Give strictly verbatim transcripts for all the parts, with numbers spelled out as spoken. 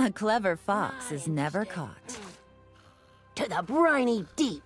A clever fox is never caught. To the briny deep!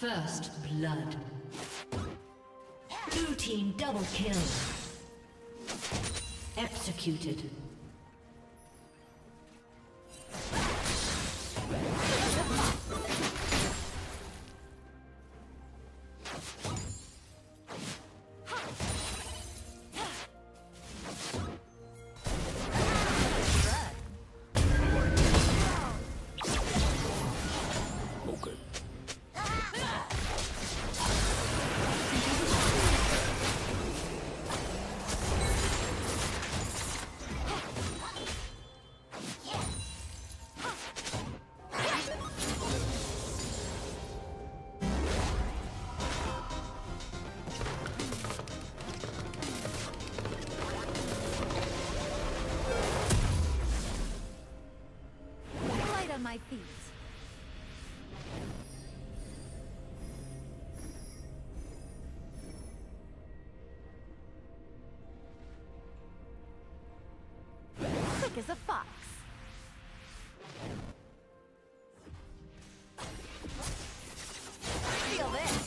First blood. Blue team double kill. Executed. My feet. Quick as a fox. Feel this.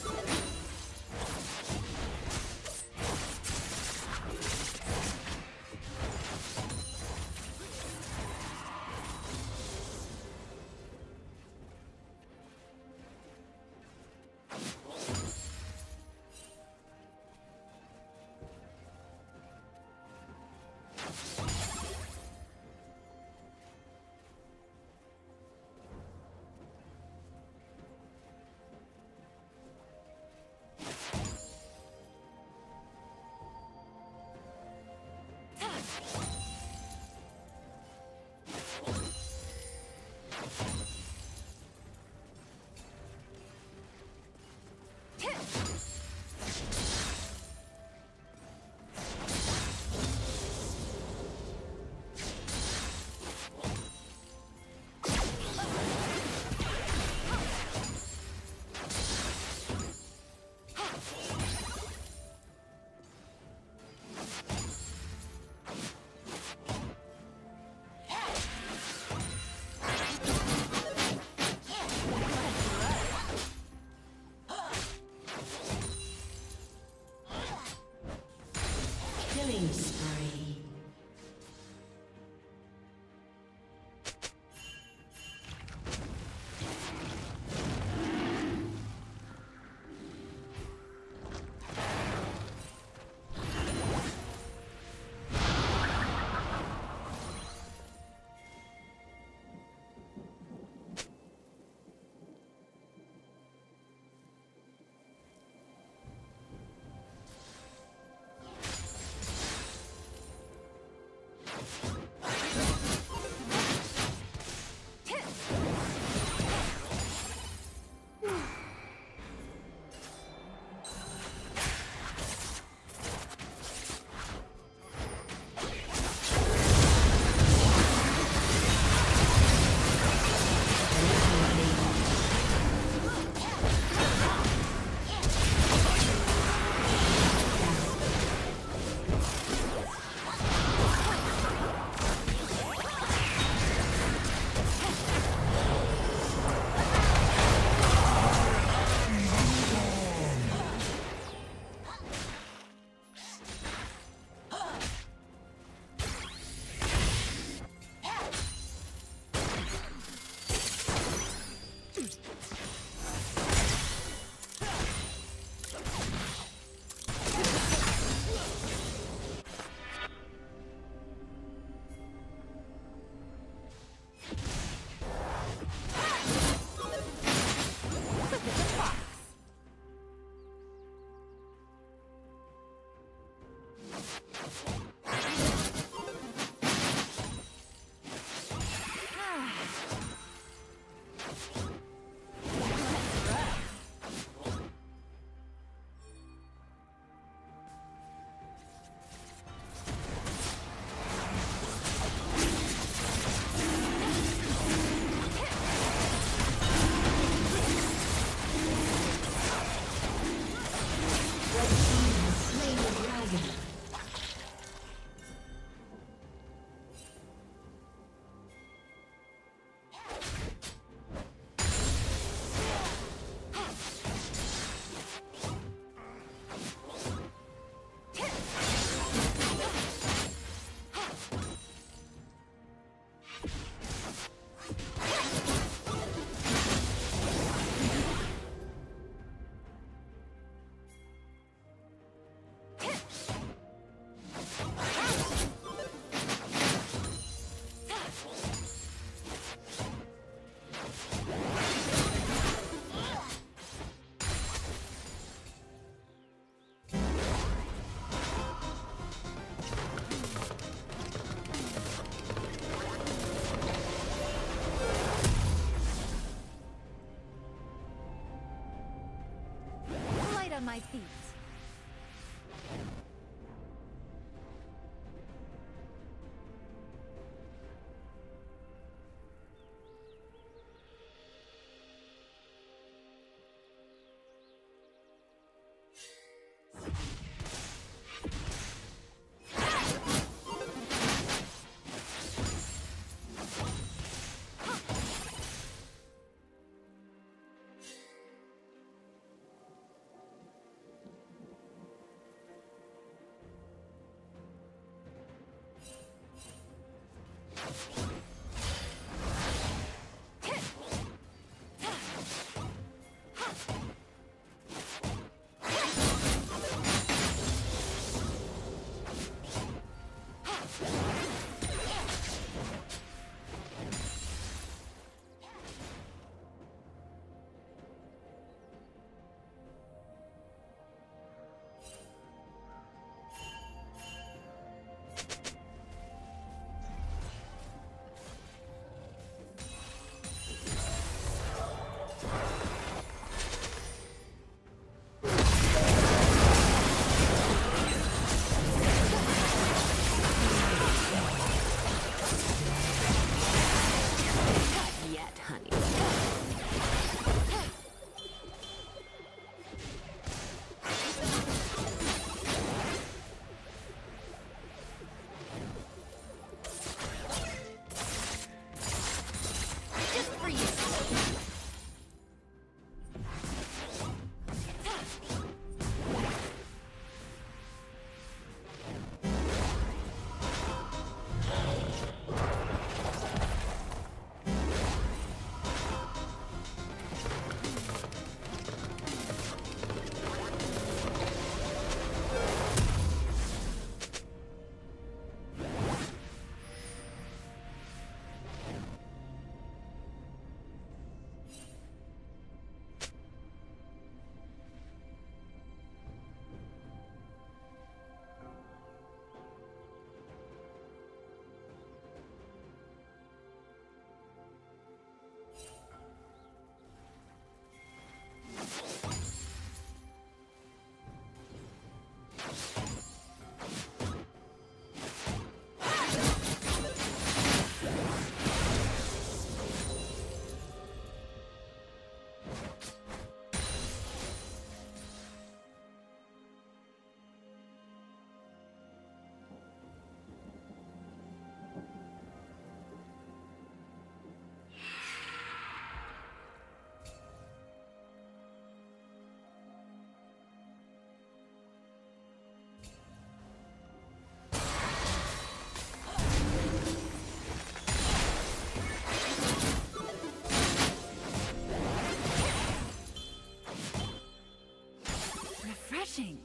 refreshing.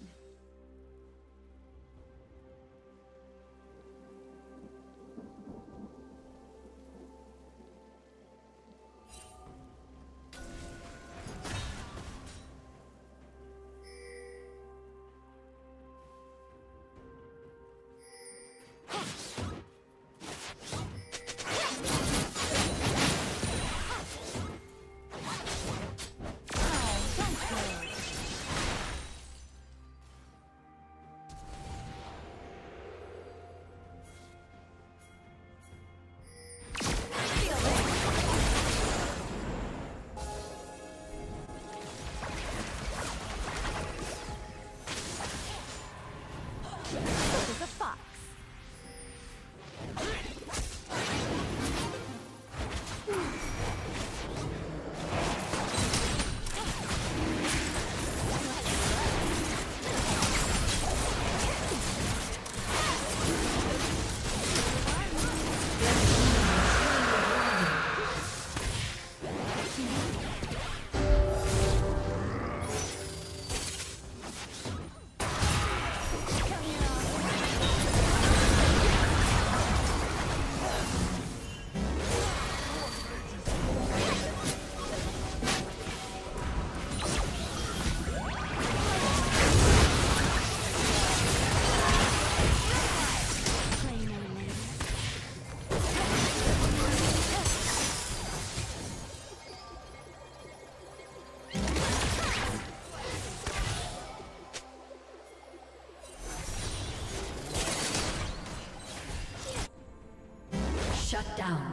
Shut down.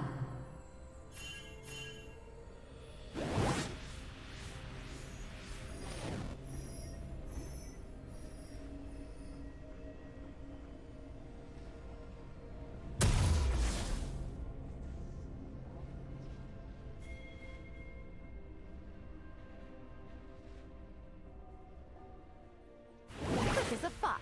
Quick as a fox.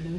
Blue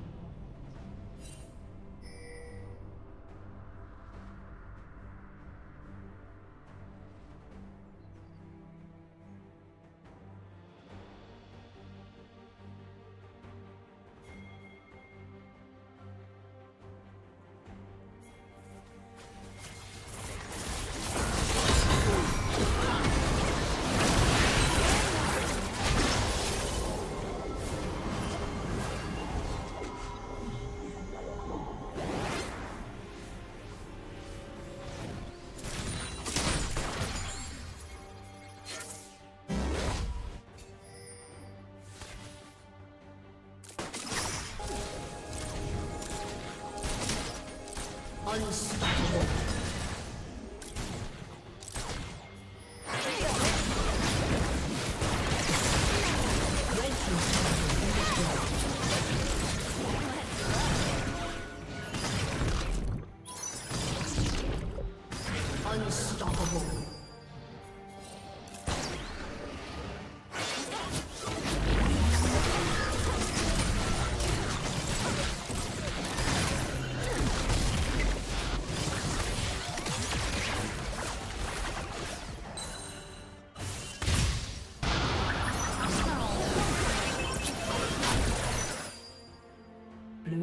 Unstoppable.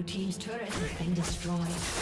Team's turret has been destroyed.